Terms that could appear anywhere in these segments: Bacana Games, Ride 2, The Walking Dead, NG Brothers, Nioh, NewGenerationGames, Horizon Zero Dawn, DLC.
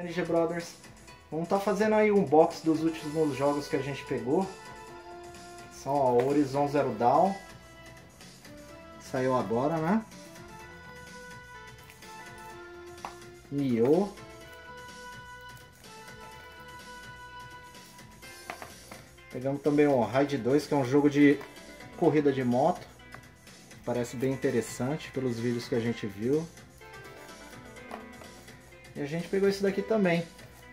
NG Brothers, vamos estar fazendo aí um box dos últimos jogos que a gente pegou. São ó, Horizon Zero Dawn, saiu agora, né? Nioh, pegamos também o Ride 2, que é um jogo de corrida de moto, parece bem interessante pelos vídeos que a gente viu. E a gente pegou esse daqui também,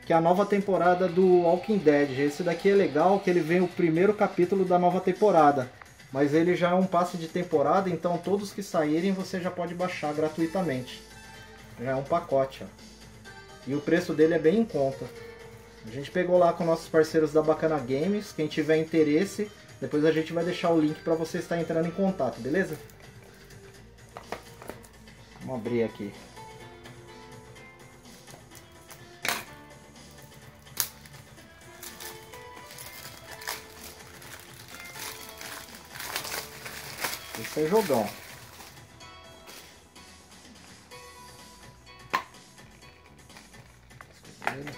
que é a nova temporada do Walking Dead. Esse daqui é legal, que ele vem o primeiro capítulo da nova temporada. Mas ele já é um passe de temporada, então todos que saírem você já pode baixar gratuitamente. Já é um pacote, ó. E o preço dele é bem em conta. A gente pegou lá com nossos parceiros da Bacana Games. Quem tiver interesse, depois a gente vai deixar o link para você estar entrando em contato, beleza? Vamos abrir aqui. Esse é jogão. Aqui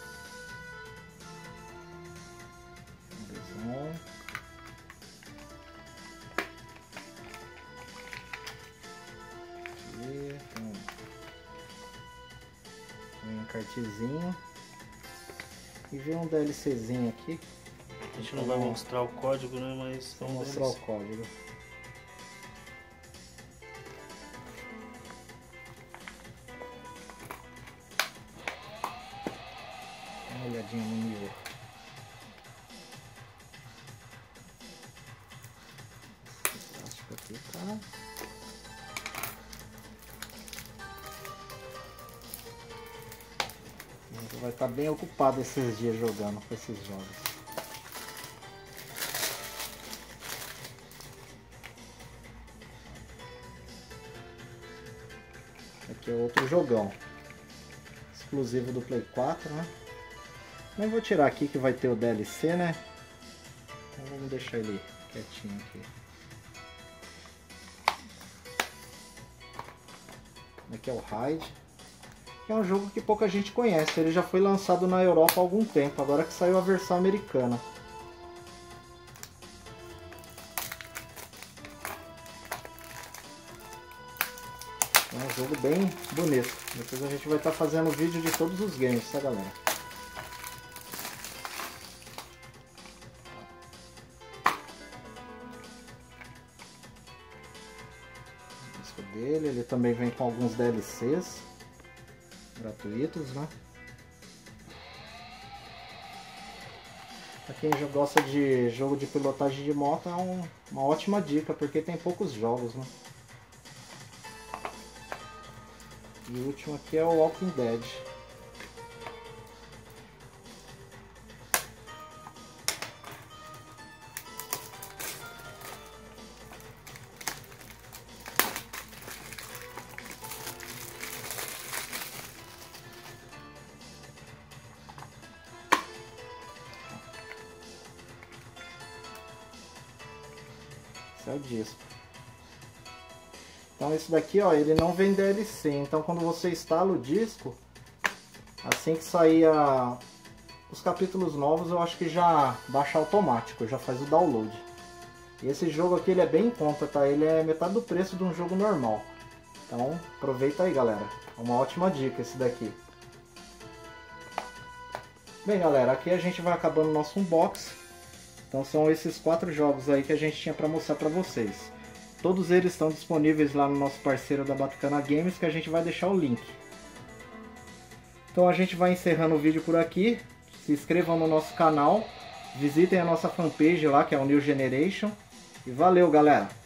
tem um cartezinho e vem um DLCzinho aqui. A gente não vai mostrar o código, né? Mas vamos mostrar o código. Dá uma olhadinha no nível. Esse plástico aqui tá. A gente vai estar bem ocupado esses dias jogando com esses jogos. Que é outro jogão, exclusivo do Play 4, né? Não vou tirar aqui que vai ter o DLC, né? Então vamos deixar ele quietinho aqui. Aqui é o Ride, que é um jogo que pouca gente conhece. Ele já foi lançado na Europa há algum tempo, agora que saiu a versão americana. É um jogo bem bonito. Depois a gente vai estar fazendo vídeo de todos os games, tá, galera? O disco dele, ele também vem com alguns DLCs gratuitos, né? Pra quem já gosta de jogo de pilotagem de moto, é uma ótima dica, porque tem poucos jogos, né? E o último aqui é o Walking Dead. Esse é o disco. Então esse daqui, ó, ele não vem DLC, então quando você instala o disco, assim que sair os capítulos novos, eu acho que já baixa automático, já faz o download. E esse jogo aqui, ele é bem em conta, tá? Ele é metade do preço de um jogo normal. Então aproveita aí, galera. É uma ótima dica esse daqui. Bem, galera, aqui a gente vai acabando o nosso unboxing. Então são esses 4 jogos aí que a gente tinha pra mostrar pra vocês. Todos eles estão disponíveis lá no nosso parceiro da Bacana Games, que a gente vai deixar o link. Então a gente vai encerrando o vídeo por aqui. Se inscrevam no nosso canal. Visitem a nossa fanpage lá, que é o New Generation. E valeu, galera!